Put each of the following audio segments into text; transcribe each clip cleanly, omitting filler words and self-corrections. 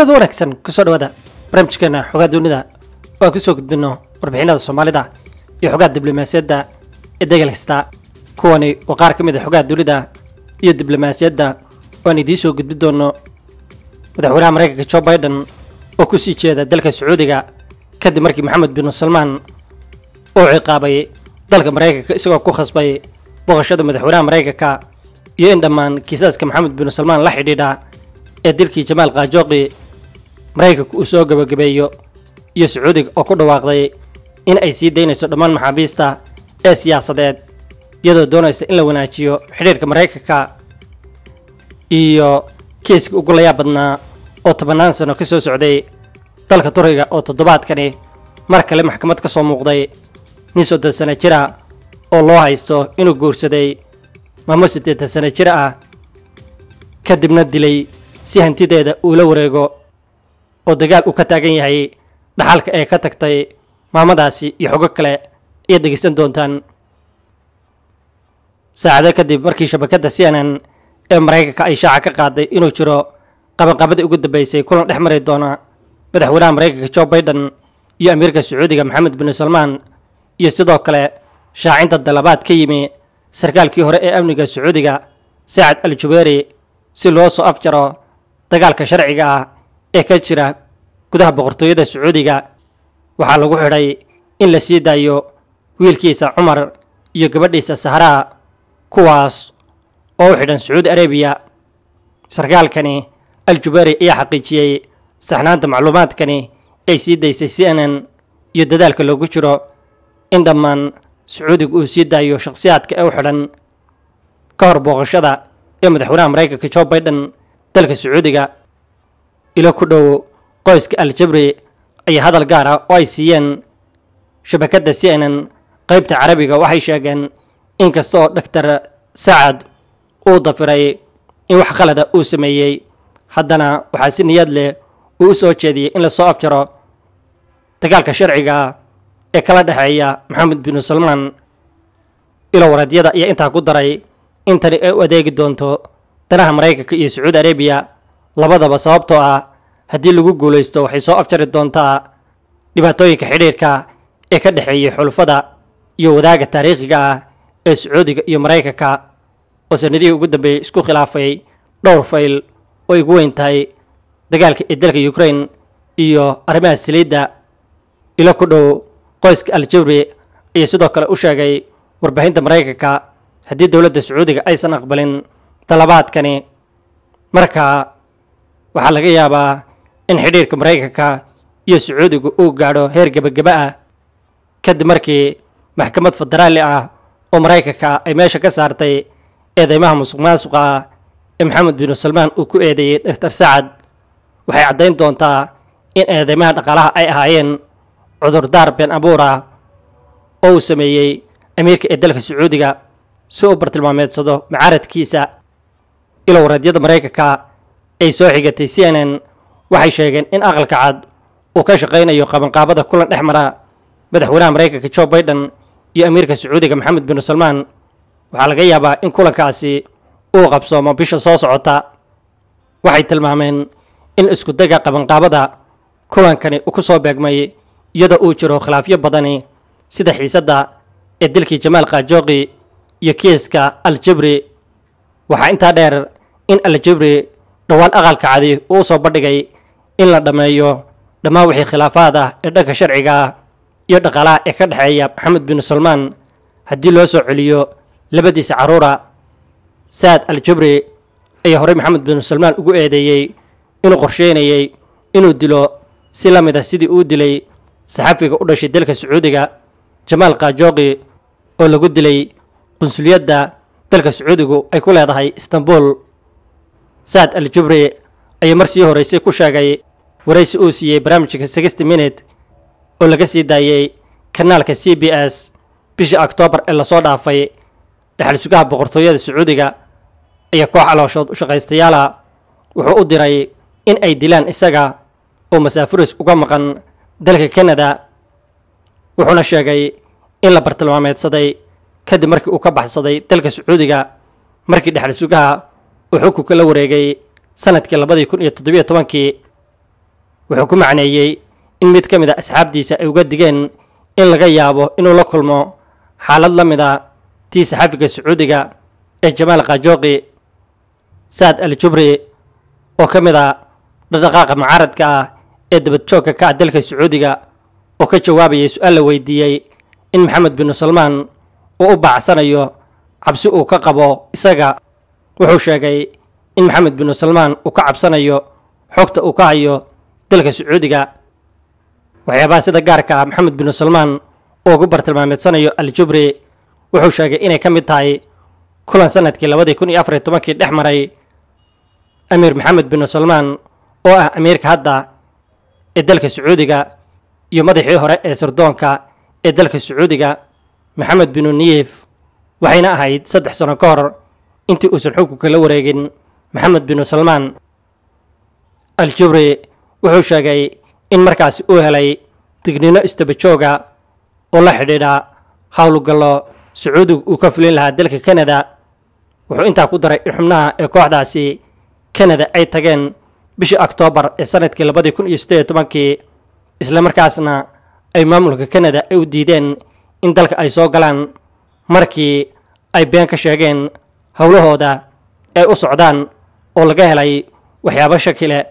كرة وركسن كسر ودا برمشكنا حقد وندى وكسوك دنو ربعين الصومالي دا يحقد دبلوماسية دا الدجال حستا كوني وقار كميد حقد دولي دا يدبلوماسية دا واني ديسو قد بدونو ودا حول أمريكا كشو بايدن وكسي كيدا دلك السعودية كد مركي محمد بن سلمان وعقابي دلك أمريكا كسوا كوخص باي بغشادو مدا حول أمريكا كا يندمان كيساس كمحمد بن سلمان لحدي دا يدلكي جمال قاجوقي مريكا كوسو قبا قبايو يو سعودي وكود واقضي إن أي سي دينيسو دمان محابيستا أي سياسة يدو دونيس إن لوناتيو حريرك مريكا كا إيو كيسك وقليا بدنا أو تبنان سنو كيسو سعودي دالك توريغا أو تدبات كاني مركا لمحكمتك سو موقضي نيسو دسانة جرا أو لوهايستو إنو قورسدي ماموسي دي دسانة جرا كدبنا ديلي سيهنتي ديدا أولو ريغو أو دقال وكتاقين يهي دحالك أي كتاكتاي مامداسي يحوقك لأ يدقسن دونتان ساعدا كدب مركي شبكة سيانان مريكا كأي شاعة قادة إنو جرو قبل قبل يقود بيسي كلهم الأحمر يدونا بدحولا مريكا كشو بايدن يا أمريكا السعودية محمد بن سلمان يستدوك لأ شاعين الدلبات كيمي سركال كيهوري أمريكا السعودية ساعد الجبيري سيلوسو أفجرو dagaalka sharciiga ah ee ka jira gudaha boqortooyada Sacuudiga waxa lagu xiray in la sii daayo wiilkiisa Umar iyo gabadhiisa Sahra kuwaas oo xidhan Saudi Arabia sarkaalkani Al-Jubairi ayaa xaqiijiyay saxnaanta macluumaadkani ay sii daysay CNN iyo dadaalka lagu jiro in dhammaan Sacuudigu uu sii daayo shakhsiyaadka ay xidhan ka hor booqashada ee madaxweynaha Mareykanka Joe Biden dalka Sacuudiga ila ku dhow qoyska Al-Jabri ay hadal gaar ah oo ay siiyeen shabakadda CNN qaybta Carabiga waxay sheegeen in kastoo Dr. Saad uu dafiray in wax qalada uu sameeyay haddana waxaa si niyad leh uu soo jeediyay in la soo afjaro dagaalka sharciiga ee kala dhaxeeya Maxamed bin Salman ila waradyada iyo inta ku daray intani ay u adeegi doonto danaha Mareykanka iyo Sacuudi Arabiya labadaba sababtoo ah haddii lagu guulaysto waxay soo afjari doontaa dhibaatooyinka xidhiirka ee ka dhexeeya xulfada iyo wadaaga taariikhiga ah ee Sacuudiga iyo Mareykanka oo sanadihii ugu dambeeyay isku khilaafay dhowr fayl oo ay ugu weyn tahay dagaalka ee dalka Ukraine iyo arrimaha saliidda ila ku dhow qoyska Al-Jabri ayaa sidoo kale u sheegay warbaahinta Mareykanka haddii dowladda Sacuudiga aysan aqbalin talabaadkani marka waxa laga yaabaa in xidhiirka Mareykanka iyo Sacuudigu uu gaadho heer gabagaba ah kadib markii maxkamad federaali ah oo Mareykanka ay meesha ka saartay eedeymaha musuqmaasuqa ee Maxamed bin Salman uu ku eedeeyay Dr. Saad waxay caddayn doontaa in eedeymaha dhaqaalaha ay ahaayeen cudurdaar been abuur ah oo uu sameeyay amiirka ee dalka Sacuudiga si uu bartilmaameedsado mucaaradkiisa ila waradyada Mareykanka ay soo xigatay CNN waxay sheegeen in aqalka cad uu ka shaqeynayo qabanqaabada kulan dhexmara madaxweynaha Mareykanka Joe Biden iyo amiirka Sacuudiga Maxamed bin Salman waxa laga yaabaa in kulankaasi uu qabsoomo bisha soo socota waxay tilmaameen in isku daga qabanqaabada kulankani uu ku soo beegmay iyada uu jiro khilaafyo badan sida xiisadda ee dilkii Jamal Khashoggi iyo kiiska Al-Jabri waxa inta dheer in Al-Jabri dhawaan aqalka cadi uu soo badhigay in la dhameeyo dhamaan wixii khilaafaad ah ee dhanka sharciiga iyo dhaqaalaha ee ka dhaxeeya Maxamed bin Salman haddii loo soo celiyo labadiisa caruura Saad Al-Jabri ayaa horey Maxamed bin Salman ugu eedeeyay inuu qorsheynayay inuu dilo si la mid ah sidii uu dilay saxafiga u dhashay dalka Sacuudiga Jamal Khashoggi oo lagu dilay qunsuliyadda dalka Sacuudigu ay ku leedahay Istanbul Saad Al-Jabri ayaa markii hore ku sheegay waraysi uu siiyay barnaamijka 60 minute oo laga sii daayay kanaalka CBS bishii Oktoobar ee la soo dhaafay dhaxal sugaha boqortooyada Sacuudiga ayaa koox calooshood u shaqaystayaala wuxuu u diray in ay dilaan isaga oo masaafiris uga maqan dalka Canada wuxuuna sheegay in la bartilmaameedsaday kadib markii uu ka baxsaday dalka Sacuudiga markii dhaxal sugaha uu xukunka la wareegay sanadkii 2017 وحكم عنايي إن متكم إذا أصحاب ديسا يوجد دين إن الغيابه إنه لكل ما حال الله مذا تيس حافق السعودية الجمال قاجوقي ساد الجبري وكم إذا دقائق معارض كا إدبت شوكة كعدلك السعودية وكجوابي سؤال ويديي إن محمد بن سلمان وأبع سنيو عبسو كقبو إساقا وحوشاقي إن محمد بن سلمان وكعب سنيو حكت وكايو تلك السعودية وحيابا سيدا قاركا محمد بن سلمان وقبرت المامد سنيو الجبري وحوشاقي إنا كميتاي كلان سنة كلا ودي كوني أفريد تمكي دحمري أمير محمد بن سلمان وأمير كهدا إدلك السعودية يمدحي هراء سردونكا إدلك السعودية محمد بن نيف وحينا هايد صدح سنة كور انتي أسلحوكو كلاوريجن محمد بن سلمان الجبري وحوشاقي إن مركز أوهلي تقنينا استبتشوغا والله حديدا حاولو قالو سعود وكفلين لها دلك كندا وحو انتا قدر يرحمناها كوحداسي كندا أي تاقين بشي أكتوبر السنة كالبادي يكون يستيه تمانكي إسلام مركزنا أي مملكة كندا أو ديدين إن دلك أي سوغلان مركي أي بيانكا شاقين هولوهو دا أي أسعودان أولغاهلي وحيابا شاكيلة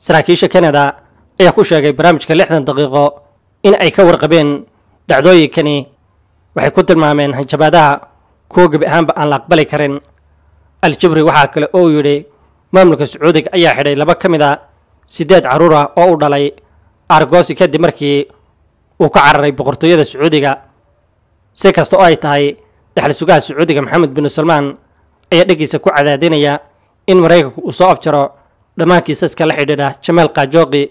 سراكيشة كندا أي خوشاقي برامج كاللحظة دقيقة إن أي كورقبين دعدوي كني waxay ku tilmaameen hanjabaadaha koogab ahaanba aan la aqbali karin aljibri waxaa kale oo yidhi maamulka sacuudiga ayaa xidhay laba ka mid a 8 carruur ah oo u dhalay argoosi kadib markii uu ka cararay boqortooyada sacuudiga si kasta oo ay tahay dhexal sugaha sacuudiga maxamed bin salmaan ayaa dhagiisa ku cadaadinaya in maraykanku uu soo afjaro dhammaan kiisaska la xidhiidha jamaal qaajooqi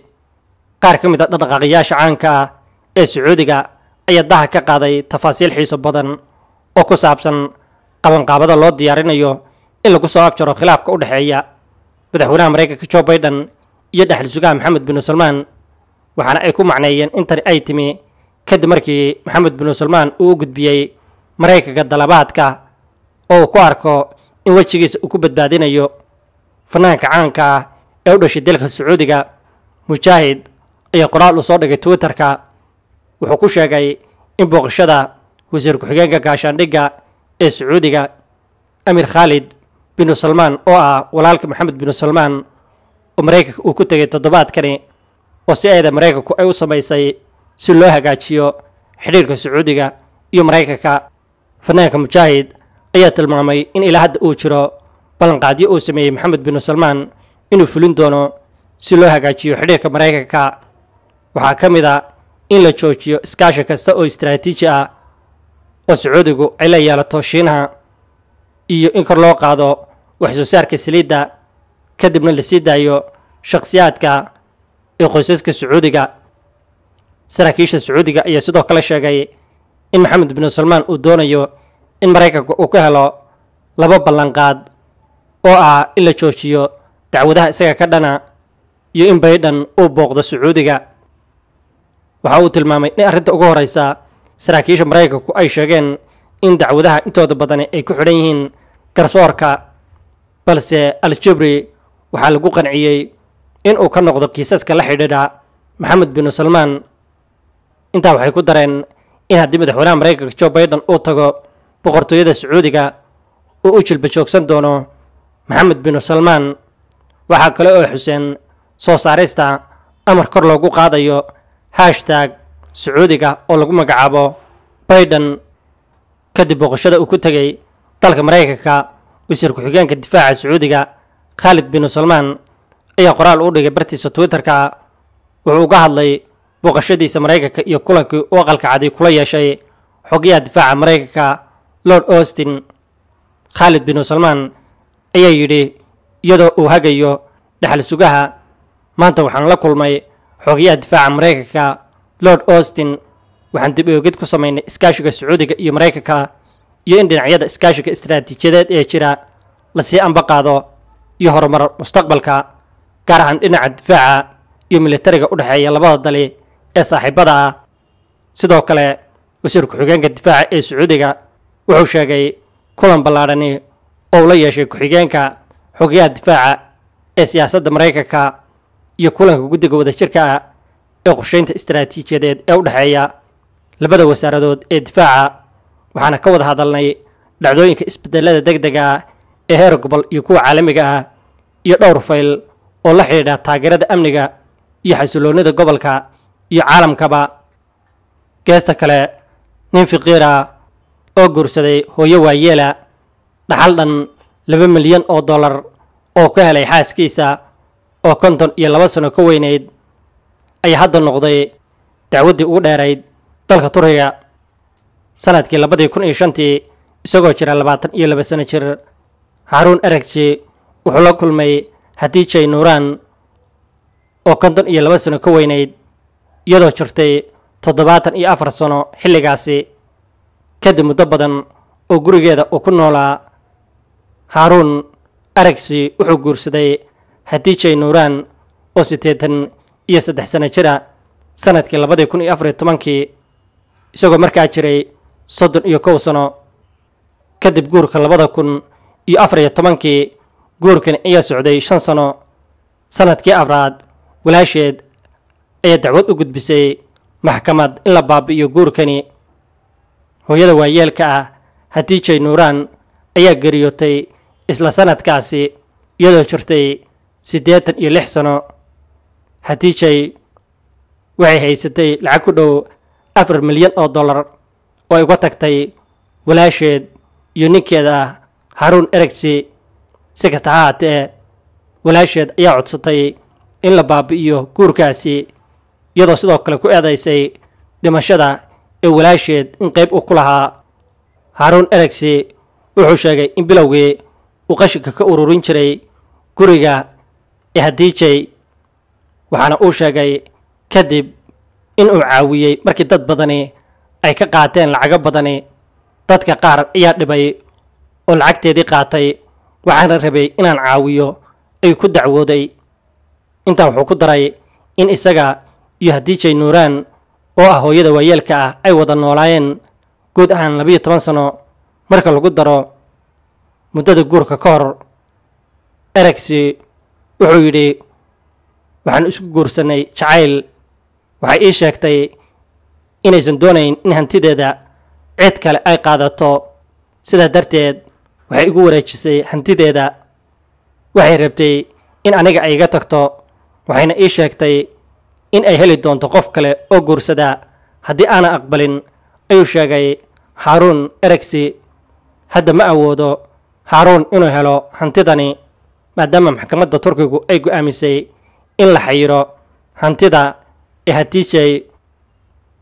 qaar ka mid a dhaqaaqayaasha caanka ah ee sacuudiga أي داها كقاضي تفاصيل حيسو بدن أو كسابسن قبل قابضة لو ديارين أيو إلا كسو أبشرو خلاف كود حيا بدحونا أمريكا كشو بايدن يدح لسوقها محمد بن سلمان وحنا أيكو معنيين انتر أي تمي كد مركي محمد بن سلمان أو قد بيي مريكا قد دلباتكا أو كواركو إن وشيكيس أو كبت بادين أيو فنانك عانكا يودوشي ديلك السعوديكا مجاهد أي قراء لصودك تويتركا wuxuu ku sheegay in booqashada wasiir ku-xigeenka gaashaandhigga ee sacuudiga amir khaalid bin salmaan oo ah walaalka maxamed bin salmaan oo maraykanka uu ku tegay toddobaadkani oo si ayda maraykanku ay u samaysay si loo hagaajiyo xidhiirka sacuudiga iyo maraykanka fanaanka mujaahid ayaa tilmaamay in ilaa hadda uu jiro ballanqaadyo uu sameeyey maxamed bin salmaan inuu fulin doono si loo hagaajiyo xidhiirka maraykanka waxaa ka mid a in la joojiyo iskaashi kasta oo istaraatiiji ah oo sacuudigu ay la yeelato shiinaha iyo in kor loo qaado waxsoo saarka saliidda kadibna la sii daayo shakhsiyaadka ee qoysaska sacuudiga saraakiisha sacuudiga ayaa sidoo kale sheegay in maxamed bin salmaan uu doonayo in maraykanka uu ka helo laba ballanqaad oo ah in la joojiyo dacwadaha isaga ka dhana iyo in Biden uu booqdo sacuudiga waxa uu tilmaamay in arrinta ugu horeysa saraakiisha maraykanku ay sheegeen in dacwadaha intooda badan ay ku xidhan yihiin garsoorka balse aljibri waxaa lagu qanciyey inuu ka noqdo kiisaska la xidhiidha maxamed bin salmaan intaa waxay ku dareen in haddii madaxweynaha maraykanka Joe Biden uu tago boqortooyada sacuudiga uu u jilba joogsan doono maxamed bin salmaan waxaa kale oo xuseen soo saarista amar kor loogu qaadayo هاشتاج سعوديكا أو لقمة جعابو بايدن كدب وقشدة وكتجي طلق مريكا ويسرق حجان كدفاع سعوديكا خالد بن سلمان أي قراءة الأولى برتيس تويتر كا وعوجها اللي وقشدة سمريكا يقولك وقلك عادي كلية شيء حجية دفاع مريكا لورد أوستن خالد بن سلمان أي يدي يدو وهجيو دحل سجها ما أنت وحنا لكل ماي حقيقة دفاع مريكا لورد أوستن وحنت بيوجد كسمين إسكاشك السعودية يمريكا يندن عيادة إسكاشك استراتيجيات إيشرا لسي أن بقاضو يهرمر مستقبلك كارهن إن الدفاع يوم اللي ترجع أرحية لبعض اللي صاحب بدأ صدق له وسيرك حقيقة الدفاع السعودية وعشاقي كلن بلارني أولياء شيء حقيقة دفاع السياسة مريكا يقولون قدّوا الشركة أغشينت استراتيجية أوضحية لبدأ وسارة الدفاع وحنا كود هذا اللي لعدوين كإستبدالات دقدقة إهرقبل يكون عالمية يدور فيل والله حدا تاجرات أمنية يحصلون ده قبل كا يعلم كبا كاستكلا ننفقيرة أو جرسدي هو يويلا نحلن $1 مليون أو دولار أو كهلا يحاس كيسا أو كنتن يلبسون كوينيد أي حد النقضي تعودي أوداريد تلك تريا سنة كلا بدي يكون إيشانتي سجوتشر الباطن يلبسون شر هارون إركشي وحلاك المي هتيجي نوران أو كنتن يلبسون كوينيد يدو شرتي تضباطن يأفرسونه حلقاسي كد مدبدا أو جرجدا أو كنولا هارون أركسي وحجور سدي هتيجي نوران أوسيتهن يسد حسنا شرا سنة كلا بدأ يكون يأفرد تمانكي سوق مركز شري صدر يكوسنا كدب جور كلا بدأ يكون يأفرد تمانكي جور كن أي سعودي شنسنا سنة كأفراد ولا شيء أي دعوة وجود بسي محكمة إلا باب يجور كني هو يدو يالكا هتيجي نوران أي جريوتي إسلا سنة كاسي يدو شرتي سديتا يلحسنو هتيجي وعي هي ستي العكودو $1 مليون ويقوتكتي ولا شيء يونيكي دا هارون إركسي سكتهاتي ولا شيء يعود ستي إلا باب يو كوركاسي يدو صدوك لكو إيدايسي لمشادا ولا شيء نقيب وكلها هارون إركسي وحشاجي إن بلوي وقشك كأورورين شري كوريجا إهديجي وحنا أوشاجي كذب إن أعاوي مركض بدني أي كقاعتين العجب بدني تدك قار إياد بي والعكت دي قاعتي وحنا ربي إن العاويو أي كد عودي أنت وحكدري إن إسجا يهديجي نوران وأهو يد ويلكا أي وضن ولاين قد عن لبي 8 سنة marka lagu daro muddada guurka ka hor Ericsi wuxuu yidhi waxaan isku guursanay jacayl waxay ii sheegtay inaysan doonayn in hantideeda cid kale ay qaadato sidaa darteed waxay igu wareejisay hantideeda waxay rabtay in aniga ay iga tagto waxayna ii sheegtay in ay heli doonto qof kale oo guursada haddii aanan aqbalin ayuu sheegay Harun Ericsi hadda ma awoodo Harun inuu helo hantidani maadaama maxkamadda Turkigu ay go'aamisay in la xayiro hantida ee hatiisay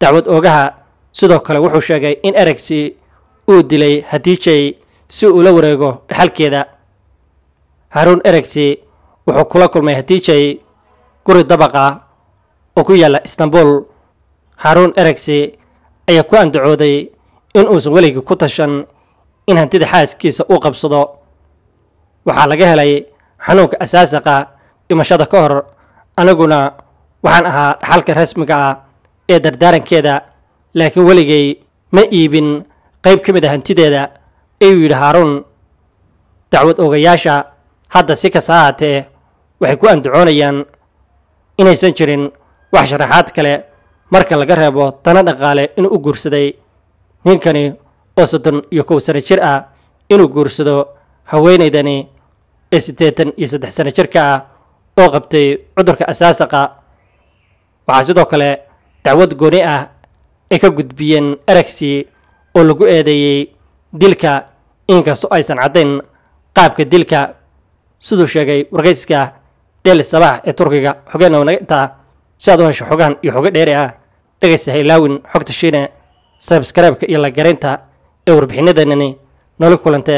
dacwad oogaha sidoo kale wuxuu sheegay in Ericsi uu dilay hatiisay si uu la wareego xalkeeda Harun Ericsi wuxuu kula kulmay hatiisay guri dabaqa oo ku yaala Istanbul Harun Ericsi ayaa ku andacooday in uusan weliga ku tashan in hantida xaaskiisa uu qabsado waxaa laga helay xanuunka asaasiga dhimashada ka hor anaguna waxaan ahaa xalka rasmiga ah ee dardaarankeeda laakiin weligay ma iibin qayb ka mid ah hantideeda ayuu yidhi Harun dacwad oogayaasha hadda si kasta ahaatee waxay ku andacoonayaan inaysan jirin wax sharaxaad kale marka laga reebo tana dhaqaale inuu u guursaday ninkani وسطن يكو سنة شرعة إنو قرصدو هاويني داني إستيتن يسدح سنة شركة وغبتي عدرك أساسقا وعزدو كلا دعوات قونيئة إكا قدبيين أركسي ولغو إيدي ديلكا إنكا سو أيسان عدين قابك ديلكا سدو شاقي ورغيسكا ديل الصباح إتركيكا حقانو نغيطا سادو هشو حقان يحوق ديريا لغيسي هيلاوين حقتشينا سبسكرايبك إلا قرينتا وربحنا دنني نقول لك